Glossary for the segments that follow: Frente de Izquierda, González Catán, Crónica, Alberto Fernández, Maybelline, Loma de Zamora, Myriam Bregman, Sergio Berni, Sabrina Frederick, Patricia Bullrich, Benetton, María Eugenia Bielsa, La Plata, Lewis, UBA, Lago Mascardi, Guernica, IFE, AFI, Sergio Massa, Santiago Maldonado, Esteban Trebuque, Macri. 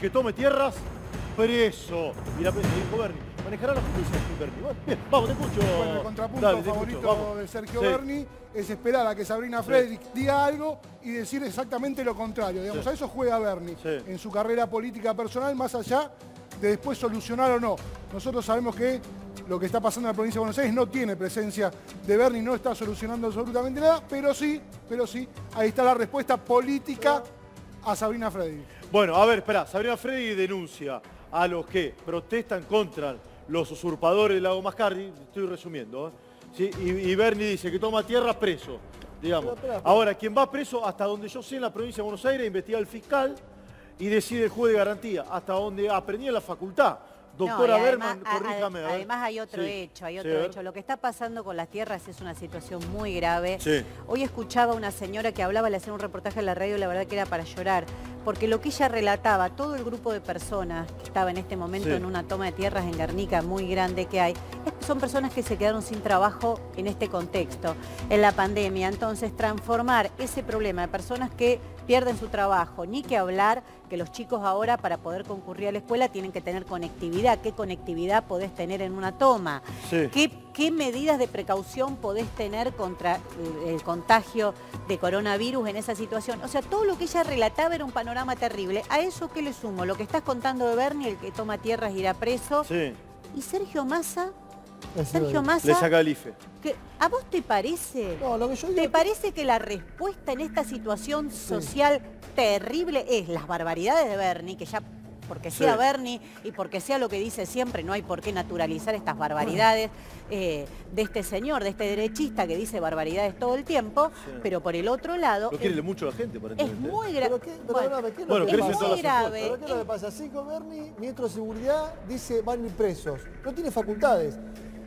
que tome tierras, preso. Y la presa dijo Berni. Manejará la justicia de Berni. Bueno, bien, vamos, te escucho. Bueno, el contrapunto favorito de Sergio Berni es esperar a que Sabrina Frederick diga algo y decir exactamente lo contrario. Digamos, a eso juega Berni en su carrera política personal, más allá de después solucionar o no. Nosotros sabemos que lo que está pasando en la provincia de Buenos Aires no tiene presencia de Berni, no está solucionando absolutamente nada, pero sí, ahí está la respuesta política a Sabrina Frederick. Bueno, a ver, esperá, Sabrina Frederick denuncia a los que protestan contra los usurpadores del lago Mascardi, estoy resumiendo, ¿sí? Y Berni dice que toma tierra preso, digamos. Pero. Ahora, quien va preso, hasta donde yo sé, en la provincia de Buenos Aires, investiga al fiscal y decide el juez de garantía, hasta donde aprendí en la facultad. Doctora Berman, corríjame. Además hay otro hecho, Lo que está pasando con las tierras es una situación muy grave. Sí. Hoy escuchaba a una señora que hablaba, le hacía un reportaje en la radio, la verdad que era para llorar, porque lo que ella relataba, todo el grupo de personas que estaba en este momento en una toma de tierras en Guernica muy grande que hay, son personas que se quedaron sin trabajo en este contexto, en la pandemia. Entonces, transformar ese problema de personas que pierden su trabajo, ni que hablar que los chicos ahora para poder concurrir a la escuela tienen que tener conectividad. ¿Qué conectividad podés tener en una toma? Sí. ¿Qué medidas de precaución podés tener contra el contagio de coronavirus en esa situación? O sea, todo lo que ella relataba era un panorama terrible. ¿A eso qué le sumo? Lo que estás contando de Berni, el que toma tierras irá preso. Sí. Y Sergio Massa... le saca el IFE. ¿A vos te parece? No, lo que yo digo... ¿Te parece que la respuesta en esta situación social terrible es las barbaridades de Berni, que ya porque sea Berni y porque sea lo que dice siempre, no hay por qué naturalizar estas barbaridades de este señor, de este derechista que dice barbaridades todo el tiempo, pero por el otro lado... Lo quiere mucho la gente, aparentemente. Es muy grave. Bueno, es muy grave. ¿Pero qué es lo que pasa? Así que Berni, ministro de Seguridad, dice van a ir presos. No tiene facultades.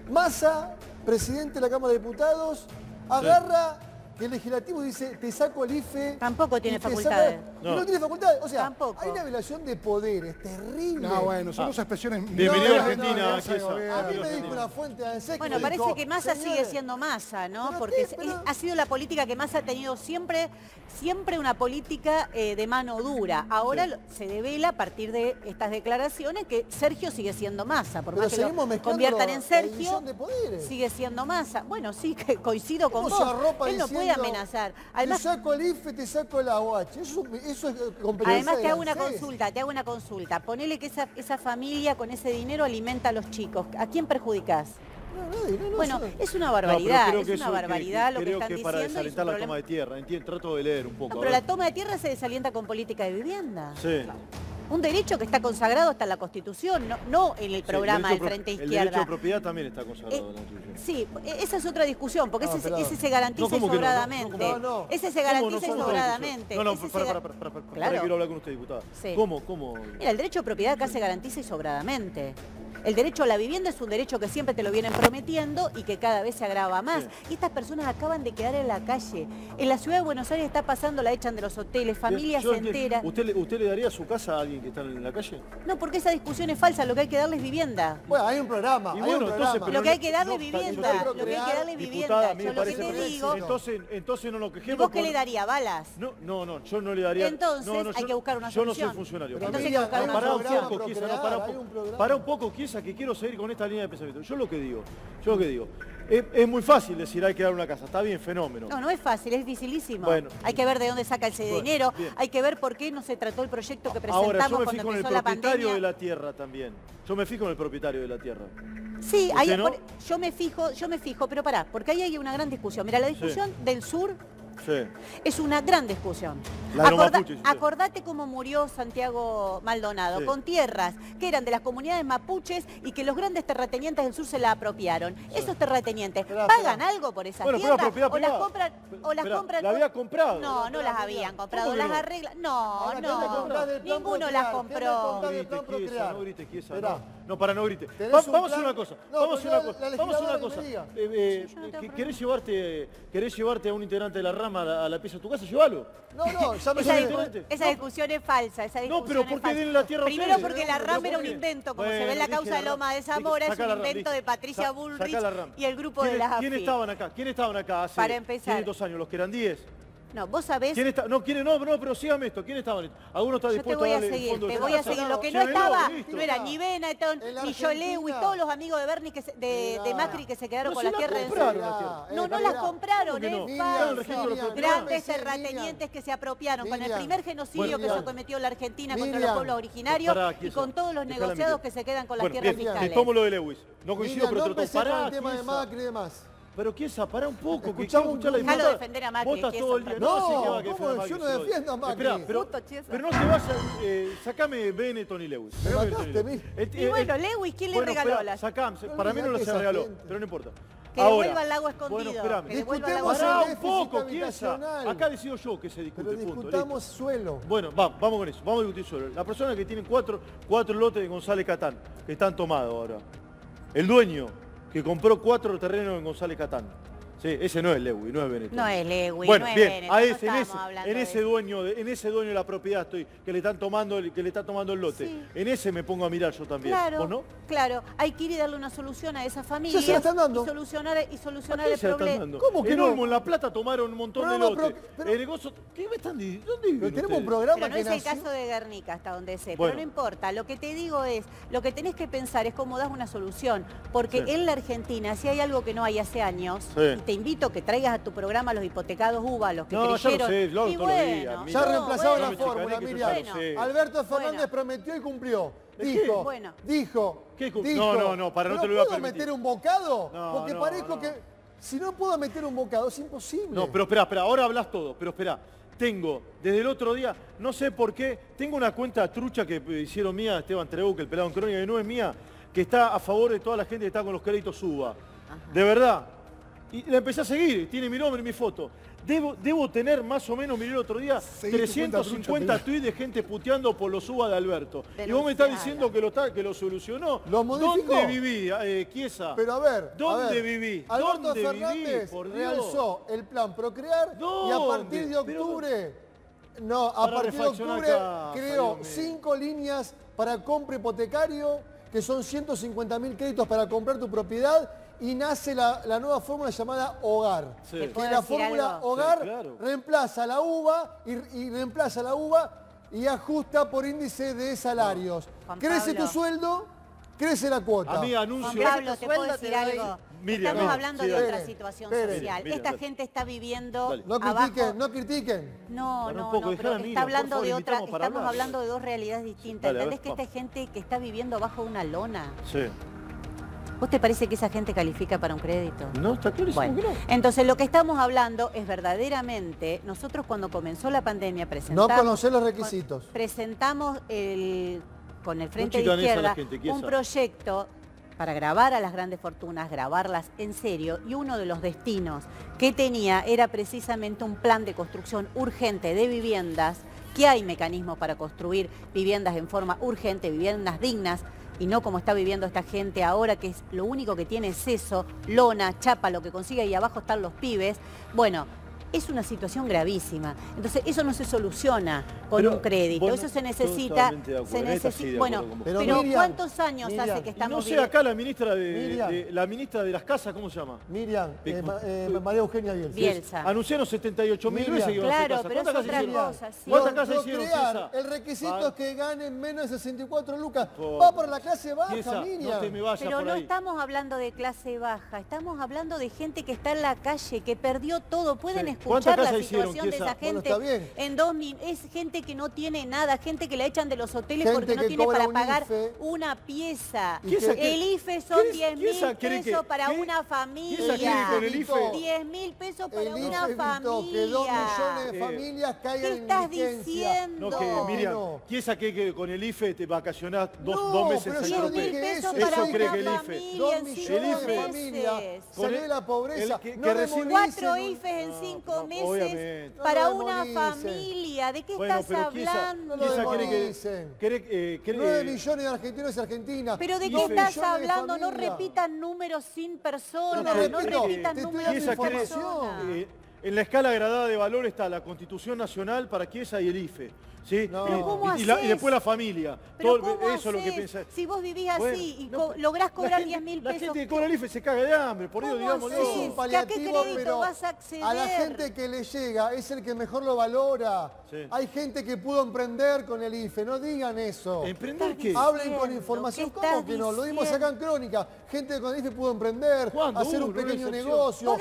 Massa, presidente de la Cámara de Diputados, agarra que el legislativo dice, te saco el IFE. Tampoco tiene facultades. No tiene facultades. O sea, tampoco. Hay una violación de poderes terrible. No, bueno, son dos expresiones... Bienvenido a Argentina. A mí me dijo una fuente de ANSEC. Bueno, parece que Massa sigue siendo Massa, ¿no? Porque ha sido la política que Massa ha tenido siempre una política de mano dura. Ahora se devela a partir de estas declaraciones que Sergio sigue siendo Massa. Por más que lo conviertan en Sergio, sigue siendo Massa. Bueno, sí, que coincido con vos. Él no puede amenazar. Además, te saco el IFE, te saco la OH. Eso es competencia. Además te hago una consulta, Ponele que esa familia con ese dinero alimenta a los chicos. ¿A quién perjudicás? No, bueno, es una barbaridad, lo que están diciendo. Para desalentar la toma de tierra, trato de leer un poco. Pero la toma de tierra se desalienta con política de vivienda. Sí. Claro. Un derecho que está consagrado hasta en la Constitución, no en el programa del Frente de Izquierda. El derecho de propiedad también está consagrado en la Constitución. Sí, esa es otra discusión, porque ese se garantiza sobradamente. No. Ese se garantiza sobradamente. Para, quiero hablar con usted, diputada. Sí. ¿Cómo? Mira, el derecho de propiedad acá se garantiza y sobradamente. El derecho a la vivienda es un derecho que siempre te lo vienen prometiendo y que cada vez se agrava más. Y estas personas acaban de quedar en la calle. En la ciudad de Buenos Aires está pasando, la echan de los hoteles, familias enteras. ¿Usted le daría su casa a alguien que está en la calle? No, porque esa discusión es falsa. Lo que hay que darle es vivienda. Bueno, hay un programa. Lo que hay que darle es vivienda. Yo lo que te digo... Entonces no lo quejemos. ¿Y vos qué le daría? ¿Balas? No, yo no le daría... Entonces hay que buscar una solución. Yo no soy funcionario. Entonces hay que buscar una solución. Pará un poco, quizás. Que quiero seguir con esta línea de pensamiento. Yo lo que digo, es muy fácil decir hay que dar una casa, está bien, fenómeno. No es fácil, es dificilísimo. Bueno, hay que ver de dónde saca ese dinero, hay que ver por qué no se trató el proyecto que presentamos cuando empezó la pandemia. Ahora, yo me fijo en el propietario de la tierra también. Sí, ahí, ¿no? yo me fijo, pero pará, porque ahí hay una gran discusión. Mira, la discusión del sur... Sí. Es una gran discusión. Acordate cómo murió Santiago Maldonado, con tierras que eran de las comunidades mapuches y que los grandes terratenientes del sur se la apropiaron. Esos terratenientes pagan algo por esas tierras o las compran... ¿La había comprado? No las habían comprado, las arreglan... Ninguno las compró. No grites. Vamos a una cosa. ¿Querés llevarte a un integrante de la rama a la pieza de tu casa? Llévalo. Esa discusión es falsa. No, pero ¿por qué denle la tierra a ustedes? Primero porque la rama era un invento, como se ve en la causa de Loma de Zamora, es un invento de Patricia Bullrich y el grupo de las AFI. ¿Quién estaban acá hace 500 años? Los que eran 10. No, vos sabés... ¿Quién está? No, ¿quién? No, no, pero sígame esto. ¿Quién estaba? ¿Alguno está dispuesto a darle el fondo? Yo te voy a seguir, lo que no estaba, no era ni Benetton, ni Joe Lewis, todos los amigos de Berni, de Macri, que se quedaron con la tierra en serio. No, no las compraron, es falso. Grandes terratenientes que se apropiaron con el primer genocidio que se cometió la Argentina contra los pueblos originarios y con todos los negociados que se quedan con las tierras fiscales. Te tomo lo de Lewis. No coincido, pero te lo tomo. Pará, el tema de Macri y demás. Pero ¿qué es? Pará un poco. Escuchamos la imagen. Defender a Macri. Todo el día. No, ¿cómo? Yo no defiendo a Macri. Esperá, pero no se vaya. Sacame Benetton y Lewis. Me mataste, y bueno, Lewis, ¿quién le regaló las? Sacame. Para mí no las regaló, pero no importa. Que devuelva al lago escondido. Bueno, discutemos un poco, piensa. Acá decido yo que se discute. Pero discutamos suelo. Bueno, vamos con eso. Vamos a discutir suelo. La persona que tienen cuatro lotes de González Catán, que están tomados ahora. El dueño que compró 4 terrenos en González Catán. Sí, ese no es Lewis, no es Benetton. No es Lewis, bueno, no es bien, Benetton. A ese, no en ese dueño de la propiedad estoy, que le están tomando el lote. Sí. En ese me pongo a mirar yo también. Claro, ¿vos no? Claro, hay que ir y darle una solución a esa familia. ¿Se la están dando? Y solucionar el problema. ¿Cómo que no? En La Plata tomaron un montón de lotes. ¿Qué me están diciendo? Tenemos un programa pero no que es el caso de Guernica, hasta donde sé. Bueno. Pero no importa, lo que te digo es, lo que tenés que pensar es cómo das una solución. Porque sí, en la Argentina, si hay algo que no hay hace años, sí, te invito a que traigas a tu programa a los hipotecados UBA, los que creyeron. Y bueno, ya reemplazaron la fórmula, Miriam. Alberto Fernández prometió y cumplió. Dijo, no, para no te lo voy a permitir. ¿Puedo meter un bocado? No, porque parezco que... Si no puedo meter un bocado, es imposible. No, pero espera, ahora hablas todo, pero espera. Tengo, desde el otro día, no sé por qué, tengo una cuenta trucha que hicieron mía, Esteban Trebuque, el pelado en Crónica, que no es mía, que está a favor de toda la gente que está con los créditos UBA. De verdad. Y la empecé a seguir, tiene mi nombre y mi foto. Debo tener más o menos, miré el otro día, 350 tweets de gente puteando por los UBA de Alberto. Denunciada. Y vos me estás diciendo que lo solucionó. ¿Lo modificó? ¿Dónde viví, Chiesa? Pero a ver, viví? Alberto Fernández realzó el plan Procrear. ¿Dónde? Y a partir de octubre, creó 5 líneas para compra hipotecario, que son 150.000 créditos para comprar tu propiedad. Y nace la nueva fórmula llamada Hogar. Sí. Que la fórmula Hogar reemplaza la UBA y ajusta por índice de salarios. Crece tu sueldo, crece la cuota. A mí anuncio... Pablo, ¿te puedo decir algo? Miriam, estamos hablando de otra situación social. Esta gente está viviendo abajo. No critiquen. No, pero está hablando de otra, estamos hablando de dos realidades distintas. ¿Entendés que esta gente que está viviendo bajo una lona? Sí. ¿Vos te parece que esa gente califica para un crédito? No, está clarísimo. Bueno, entonces lo que estamos hablando es verdaderamente, nosotros cuando comenzó la pandemia presentamos... No conocés los requisitos. Presentamos con el Frente de Izquierda un proyecto para gravar a las grandes fortunas, gravarlas en serio, y uno de los destinos que tenía era precisamente un plan de construcción urgente de viviendas, que hay mecanismos para construir viviendas en forma urgente, viviendas dignas, y no como está viviendo esta gente ahora, que es lo único que tiene es eso, lona, chapa, lo que consigue, y abajo están los pibes. Bueno, es una situación gravísima. Entonces, eso no se soluciona con un crédito. Eso se necesita... Bueno, pero Miriam, ¿cuántos años hace que estamos viviendo? Acá la ministra de las casas, ¿cómo se llama? Miriam, María Eugenia Bielsa. Anunciaron 78.000 veces que iban a hacer casas. Claro, pero es otra cosa. ¿Cuántas casas hicieron? El requisito es que ganen menos de 64 lucas. Va por la clase baja, Miriam. Pero no estamos hablando de clase baja. Estamos hablando de gente que está en la calle, que perdió todo. Pueden escuchar la situación de esa gente. Bueno, en 2000 es gente que no tiene nada, gente que la echan de los hoteles porque no tiene para pagar una pieza. El IFE son 10.000 pesos para una familia. 10.000 pesos para una familia. Que 2 millones de familias caigan en indigencia. ¿Qué estás diciendo? No, que Miriam, Chiesa cree que con el IFE te vacacionás 2 meses en el hotel. Eso cree que el IFE. 2 millones de familias salió de la pobreza. No recibe 4 IFEs en 5 meses para una familia. ¿De qué estás hablando? 9 millones de argentinos y argentinas. ¿Pero de qué estás hablando? No repitan números sin personas. No repitan números sin personas. En la escala agradada de valor está la Constitución Nacional, para que esa y el IFE. ¿Sí? No. Y después la familia. Todo, eso es lo que pensás. Si vos vivís así lográs cobrar 10.000 pesos. La gente que cobra el IFE se caga de hambre, por ello digamos. Es un paliativo, pero vas a acceder? A la gente que le llega es el que mejor lo valora. Sí. Hay gente que pudo emprender con el IFE, no digan eso. ¿Emprender qué? Hablen con información. ¿Cómo que no? Lo dimos acá en Crónica. Gente que con el IFE pudo emprender, hacer un pequeño negocio.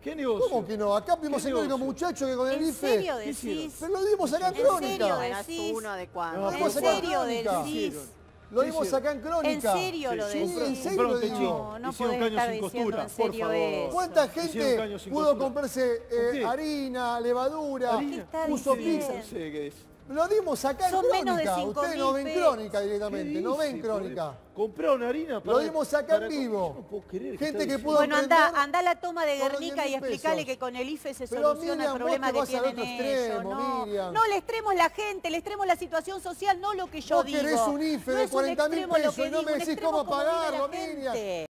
¿Qué negocio? ¿Cómo que no? Acá vimos a un muchacho que con el IFE... ¿En serio decís? Pero lo dimos acá en Crónica. ¿En serio decís? ¿En serio decís? Lo vimos acá en Crónica. ¿En serio lo decís? ¿En serio lo digo? No podés estar diciendo en serio eso. ¿Cuánta gente pudo comprarse harina, levadura, puso pizza? No sé qué es. Lo dimos acá en Crónica. Ustedes no ven Crónica directamente, no ven Crónica. Compraron harina para... Lo dimos acá en vivo. No puedo creer, gente que pudo andá a la toma de Guernica y explicarle que con el IFE se soluciona el problema que tienen ellos. No, el extremo es la gente, el extremo es la situación social, no lo que yo digo. Vos querés un IFE de 40.000 pesos y no me decís cómo pagarlo, Miriam.